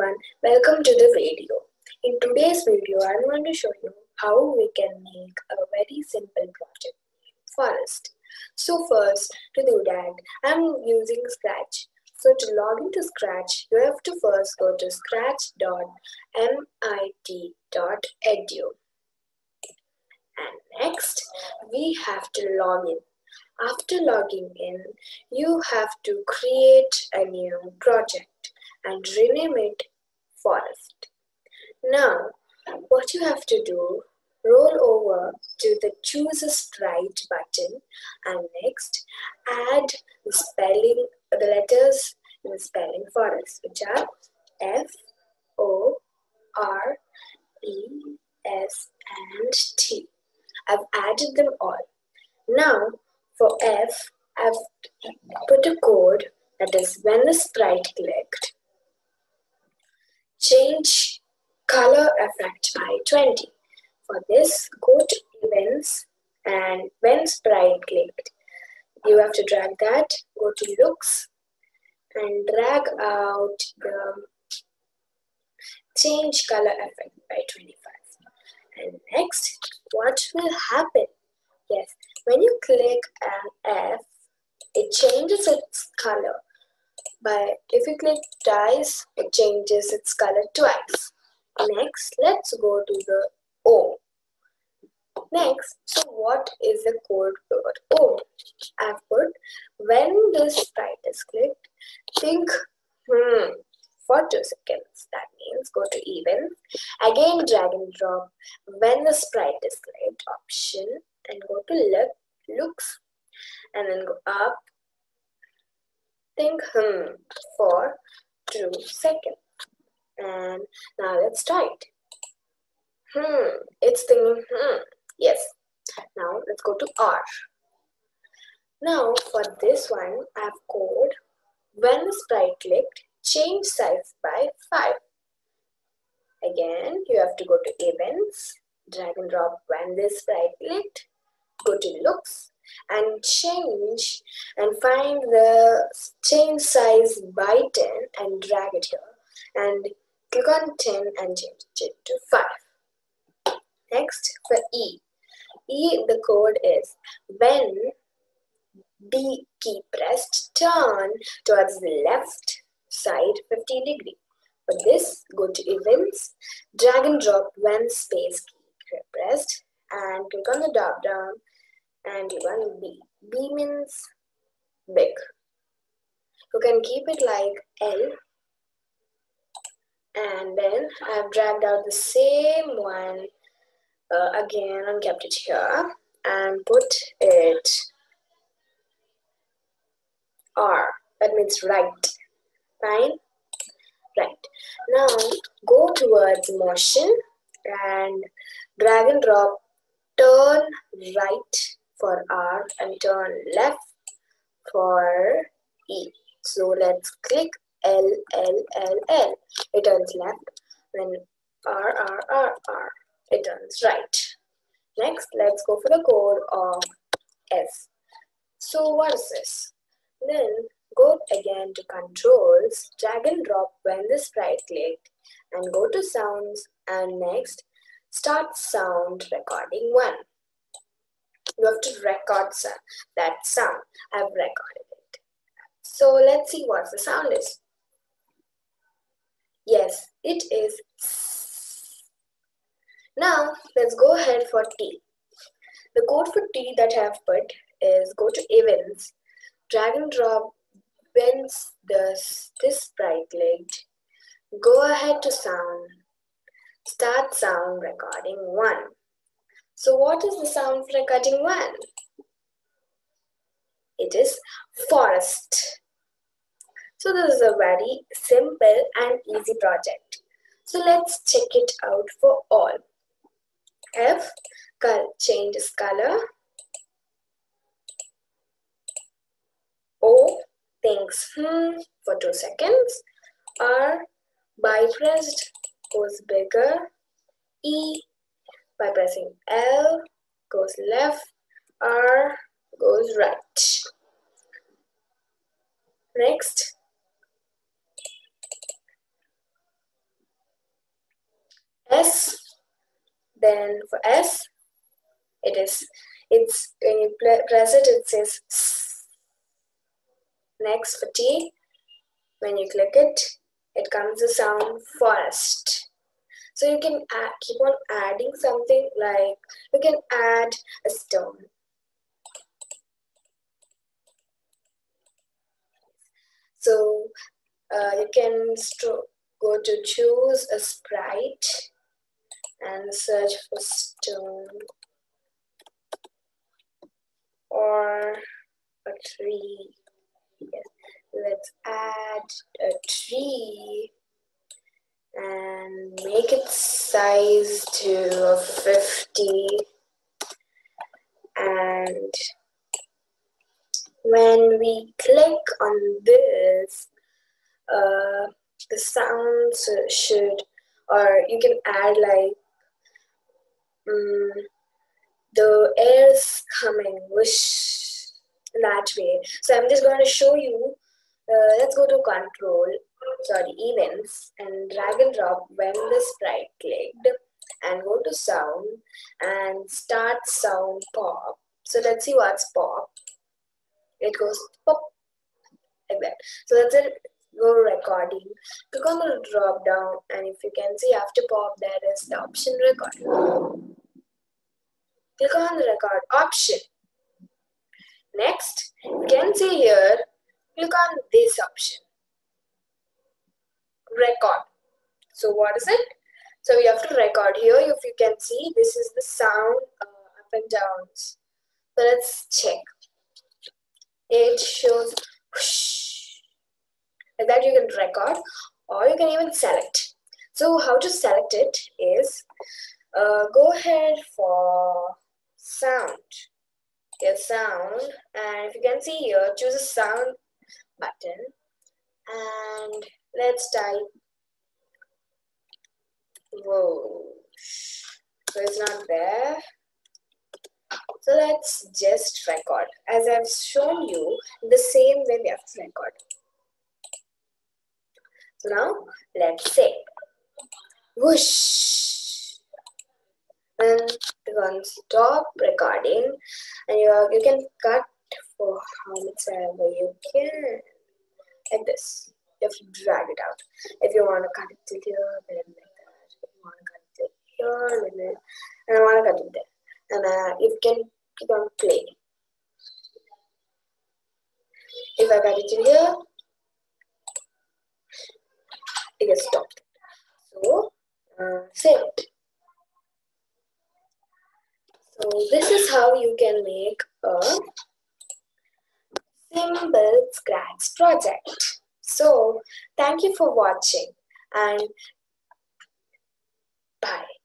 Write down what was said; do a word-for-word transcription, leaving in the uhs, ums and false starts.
everyone, welcome to the video. In today's video, I'm going to show you how we can make a very simple project, forest. So first, to do that, I'm using Scratch. So to log into Scratch, you have to first go to scratch dot M I T dot edu. And next, we have to log in. After logging in, you have to create a new project and rename it Forest. Now, what you have to do, roll over to the Choose a Sprite button and next add the spelling, the letters in the spelling Forest, which are F O R E S T. I've added them all. Now, for F, I've put a code that is when the sprite clicked, change color effect by twenty. For this, go to events and when sprite clicked, you have to drag that, go to looks and drag out the change color effect by twenty-five. And next, what will happen? Yes, when you click an F, it changes its color. But if you click twice, it changes its color twice. Next, let's go to the O. Next, so what is the code for O? I've put when the sprite is clicked, think hmm for two seconds. That means go to event. Again, drag and drop when the sprite is clicked option. And go to look, looks and then go up, think hmm for two seconds. And now let's try it. Hmm, it's thinking hmm, yes. Now let's go to R. Now for this one, I have code when the sprite clicked, change size by five. Again, you have to go to events, drag and drop when the sprite clicked, go to looks and change and find the change size by ten and drag it here and click on ten and change it to five. Next for E. E, the code is when B key pressed, turn towards the left side fifteen degrees. For this, go to events, drag and drop when space key pressed and click on the drop down and click on B. B means big. You can keep it like L. And then I've dragged out the same one uh, again and kept it here and put it R. That means right. Fine? Right. Now go towards motion and drag and drop. Turn right for R and turn left for E. So let's click L, L, L, L. It turns left. Then R, R, R, R. It turns right. Next, let's go for the code of S. So what is this? Then go again to controls, drag and drop when the sprite clicked and go to sounds and next start sound recording one. You have to record that sound. I've recorded it. So let's see what the sound is. Yes, it is. Now let's go ahead for T. The code for T that I have put is go to events, drag and drop when this, this sprite clicked, go ahead to sound. Start sound recording one. So what is the sound recording one? It is forest. So this is a very simple and easy project. So let's check it out for all. F changes color. O thinks hmm for two seconds. R by pressed goes bigger, E by pressing L goes left, R goes right. Next, S, then for S, it is, it's, when you press it, it says S. Next for T, when you click it, it comes the sound forest. So you can add, keep on adding something, like you can add a stone. So uh, you can go to choose a sprite and search for stone or a tree. Yes. Let's add a tree and make its size to fifty. And when we click on this, uh, the sound should, or you can add like um, the air is coming, whoosh, in that way. So I'm just going to show you. Uh, let's go to control, sorry, events, and drag and drop when the sprite clicked, and go to sound and start sound pop. So let's see what's pop. It goes pop like that. So that's it. Go recording. Click on the drop down, and if you can see after pop, there is the option record. Click on the record option. Next, you can see here. Click on this option, record. So what is it? So we have to record here. If you can see, this is the sound uh, up and downs. So let's check. It shows whoosh. Like that you can record, or you can even select. So how to select it is, uh, go ahead for sound. Your sound, and if you can see here, choose a sound button, and let's type whoa, so it's not there. So let's just record. As I've shown you, the same way we have to record. So now let's say whoosh, and you're going to stop recording, and you, you can cut for how much ever you can, like this. You have to drag it out. If you want to cut it to here, then like that. If you want to cut it to here, then like that. And I want to cut it there. And uh, you can keep on playing. If I cut it to here, it gets stopped. So, uh, save it. So this is how you can make a simple Scratch project. So thank you for watching, and bye.